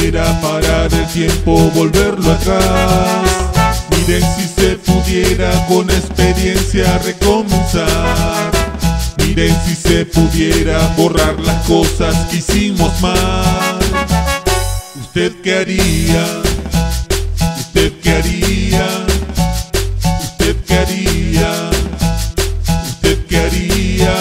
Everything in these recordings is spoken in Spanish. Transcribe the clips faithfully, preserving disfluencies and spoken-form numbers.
pudiera parar el tiempo, volverlo atrás. Miren si se pudiera con experiencia recomenzar. Miren si se pudiera borrar las cosas que hicimos mal. ¿Usted qué haría? ¿Usted qué haría? ¿Usted qué haría? ¿Usted qué haría?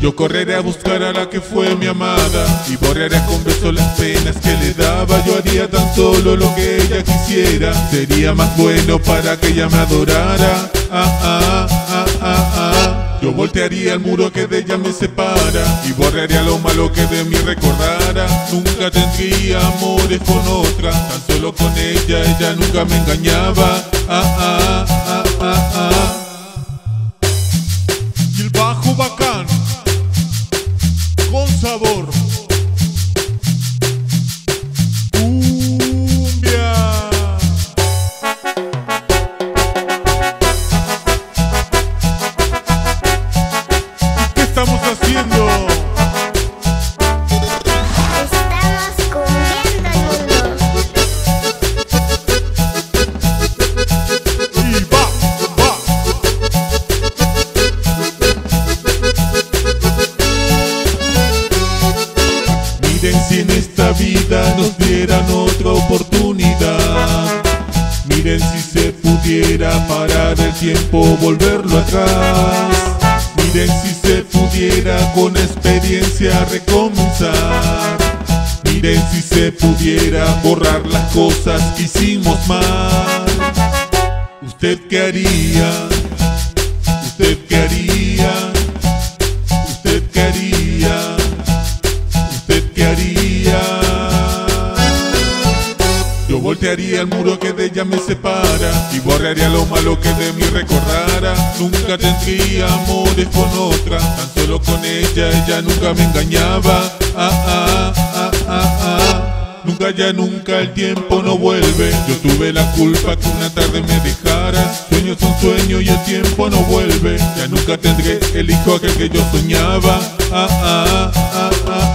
Yo correré a buscar a la que fue mi amada y borraré con besos las penas que le daba. Yo haría tan solo lo que ella quisiera. Sería más bueno para que ella me adorara. Ah, ah, ah, ah, ah. Yo voltearía el muro que de ella me separa y borraría lo malo que de mí recordara. Nunca tendría amores con otra, tan solo con ella, ella nunca me engañaba. Ah, ah, ah, ah, ah. Y el bajo bacán con sabor, cumbia. ¿Qué estamos haciendo? Estamos cumpliendo el mundo. Y va, va. Miren si en esta vida nos dieran otra oportunidad. Miren si se pudiera parar el tiempo, volverlo atrás. Miren si se pudiera con experiencia recomenzar. Miren si se pudiera borrar las cosas que hicimos mal. ¿Usted qué haría? ¿Usted qué haría? ¿Usted qué haría? ¿Qué haría? Yo voltearía el muro que de ella me separa y borraría lo malo que de mí recordara. Nunca tendría amores con otra, tan solo con ella, ella nunca me engañaba. Ah, ah, ah, ah, ah. Nunca, ya nunca, el tiempo no vuelve. Yo tuve la culpa que una tarde me dejara. Sueño es un sueño y el tiempo no vuelve. Ya nunca tendré el hijo aquel que yo soñaba. Ah, ah, ah, ah, ah.